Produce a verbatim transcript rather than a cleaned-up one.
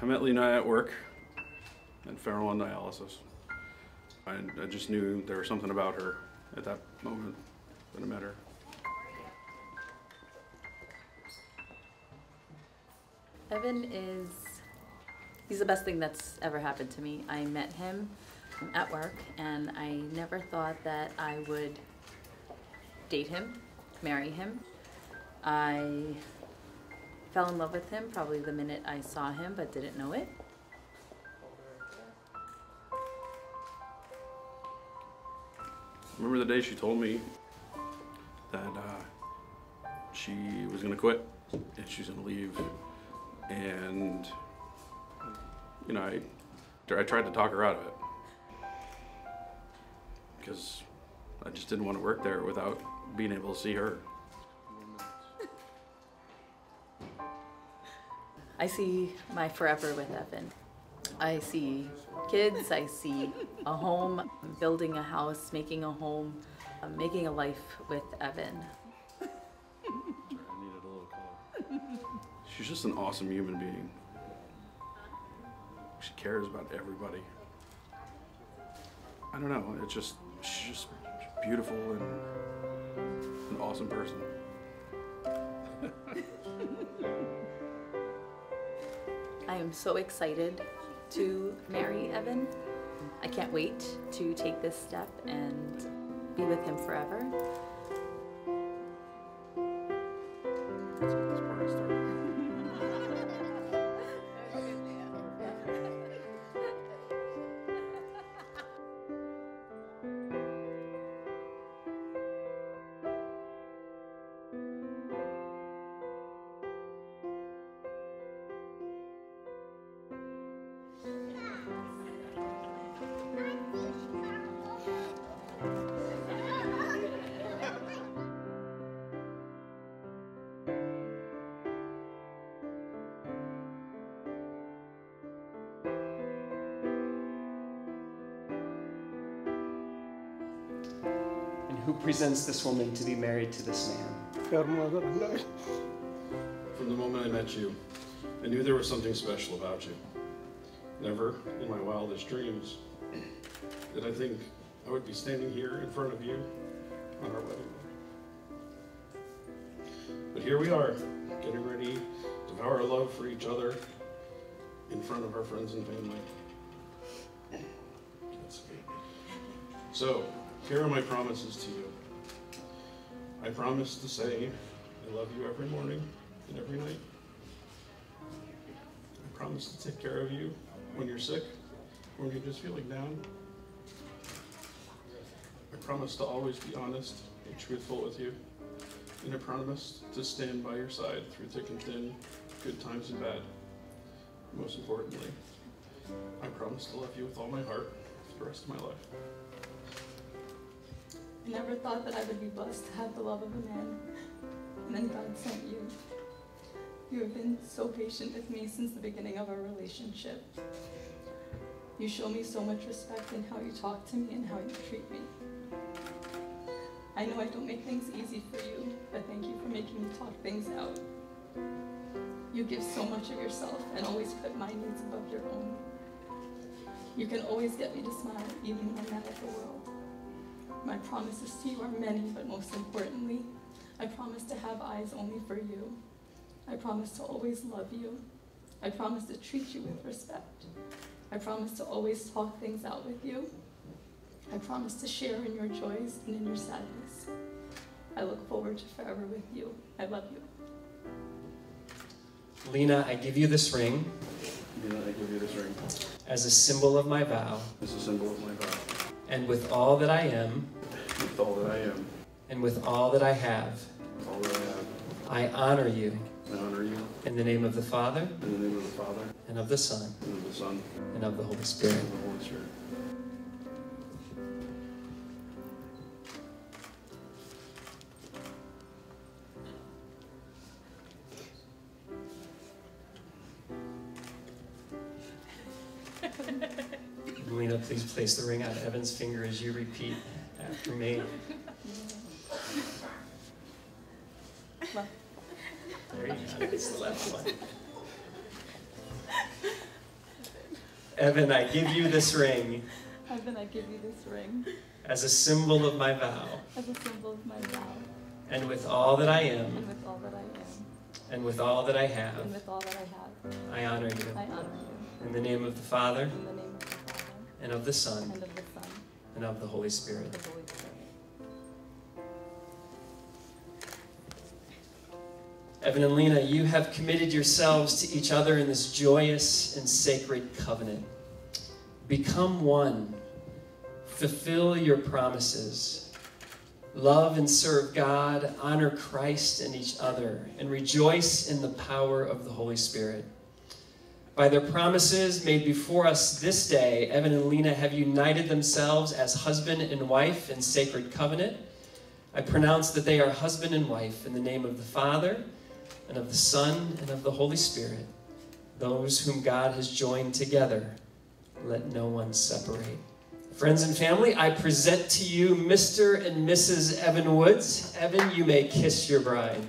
I met Leena at work, and Farrell on dialysis. I, I just knew there was something about her at that moment when I met her. Evan is, he's the best thing that's ever happened to me. I met him at work, and I never thought that I would date him, marry him. I fell in love with him probably the minute I saw him, but didn't know it. Remember the day she told me that uh, she was gonna quit and she's gonna leave. And, you know, I, I tried to talk her out of it because I just didn't want to work there without being able to see her. I see my forever with Evan. I see kids, I see a home, building a house, making a home, uh, making a life with Evan. She's just an awesome human being. She cares about everybody. I don't know, it's just, she's just beautiful and an awesome person. I am so excited to marry Evan. I can't wait to take this step and be with him forever. That's what this party started. Who presents this woman to be married to this man? God, mother, Lord. From the moment I met you, I knew there was something special about you. Never in my wildest dreams did I think I would be standing here in front of you on our wedding day. But here we are, getting ready to vow our love for each other in front of our friends and family. So, here are my promises to you. I promise to say I love you every morning and every night. I promise to take care of you when you're sick or when you're just feeling down. I promise to always be honest and truthful with you. And I promise to stand by your side through thick and thin, good times and bad. Most importantly, I promise to love you with all my heart for the rest of my life. I never thought that I would be blessed to have the love of a man, and then God sent you. You have been so patient with me since the beginning of our relationship. You show me so much respect in how you talk to me and how you treat me. I know I don't make things easy for you, but thank you for making me talk things out. You give so much of yourself and always put my needs above your own. You can always get me to smile even when I'm out of the world. My promises to you are many, but most importantly, I promise to have eyes only for you. I promise to always love you. I promise to treat you with respect. I promise to always talk things out with you. I promise to share in your joys and in your sadness. I look forward to forever with you. I love you. Leena, I give you this ring. Leena, I give you this ring. As a symbol of my vow. As a symbol of my vow. And with all that I am, with all that I am, and with all that I have, with all that I have, I honor you. I honor you. In the name of the Father, in the name of the Father, and of the Son, and of the Son, and of the Holy Spirit. And of the Holy Spirit. Leena, please place the ring on Evan's finger as you repeat after me. There you go, it's the left one. Evan, I give you this ring. Evan, I give you this ring. As a symbol of my vow. As a symbol of my vow. And with all that I am. And with all that I am. And with all that I have. And with all that I have. I honor you. I honor you. In the name of the Father. In the name of the Father. And of the Son. And of the Son. And of the Holy Spirit. And of the Holy Spirit. Evan and Leena, you have committed yourselves to each other in this joyous and sacred covenant. Become one. Fulfill your promises. Love and serve God, honor Christ and each other, and rejoice in the power of the Holy Spirit. By their promises made before us this day, Evan and Leena have united themselves as husband and wife in sacred covenant. I pronounce that they are husband and wife in the name of the Father, and of the Son, and of the Holy Spirit. Those whom God has joined together, let no one separate. Friends and family, I present to you Mister and Missus Evan Woods. Evan, you may kiss your bride.